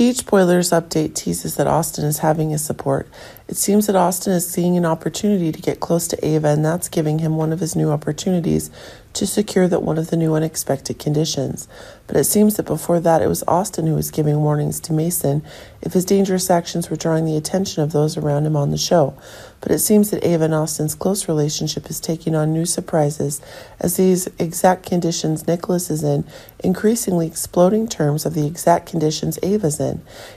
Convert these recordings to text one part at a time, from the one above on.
TH Boilers update teases that Austin is having his support. It seems that Austin is seeing an opportunity to get close to Ava, and that's giving him one of his new opportunities to secure that one of the new unexpected conditions. But it seems that before that, it was Austin who was giving warnings to Mason if his dangerous actions were drawing the attention of those around him on the show. But it seems that Ava and Austin's close relationship is taking on new surprises as these exact conditions Nicholas is in increasingly exploding terms of the exact conditions Ava's in.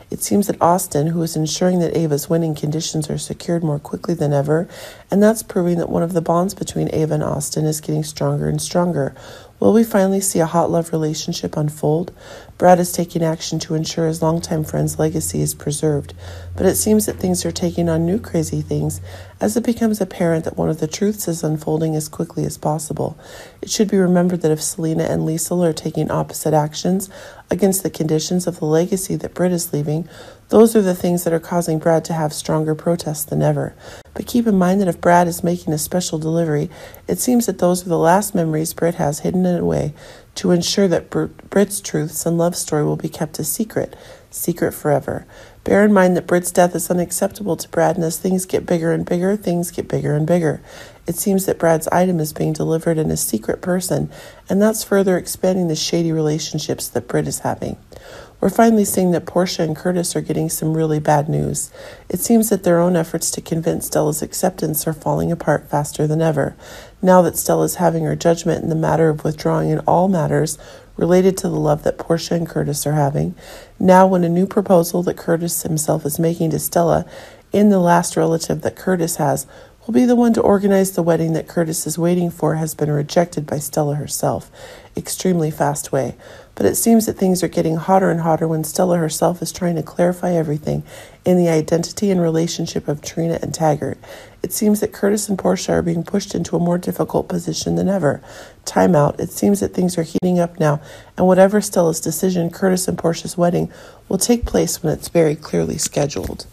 It seems that Austin, who is ensuring that Ava's winning conditions are secured more quickly than ever, and that's proving that one of the bonds between Ava and Austin is getting stronger and stronger. Will we finally see a hot love relationship unfold? Brad is taking action to ensure his longtime friend's legacy is preserved, but it seems that things are taking on new crazy things as it becomes apparent that one of the truths is unfolding as quickly as possible. It should be remembered that if Selena and Liesl are taking opposite actions against the conditions of the legacy that Britt is leaving, those are the things that are causing Brad to have stronger protests than ever. But keep in mind that if Brad is making a special delivery, it seems that those are the last memories Britt has hidden away to ensure that Britt's truths and love story will be kept a secret forever. Bear in mind that Britt's death is unacceptable to Brad, and as things get bigger and bigger, things get bigger and bigger. It seems that Brad's item is being delivered in a secret person, and that's further expanding the shady relationships that Britt is having. We're finally seeing that Portia and Curtis are getting some really bad news. It seems that their own efforts to convince Stella's acceptance are falling apart faster than ever. Now that Stella's having her judgment in the matter of withdrawing in all matters related to the love that Portia and Curtis are having, now when a new proposal that Curtis himself is making to Stella in the last relative that Curtis has will be the one to organize the wedding that Curtis is waiting for has been rejected by Stella herself. Extremely fast way. But it seems that things are getting hotter and hotter when Stella herself is trying to clarify everything in the identity and relationship of Trina and Taggart. It seems that Curtis and Portia are being pushed into a more difficult position than ever. Time out. It seems that things are heating up now, and whatever Stella's decision, Curtis and Portia's wedding will take place when it's very clearly scheduled.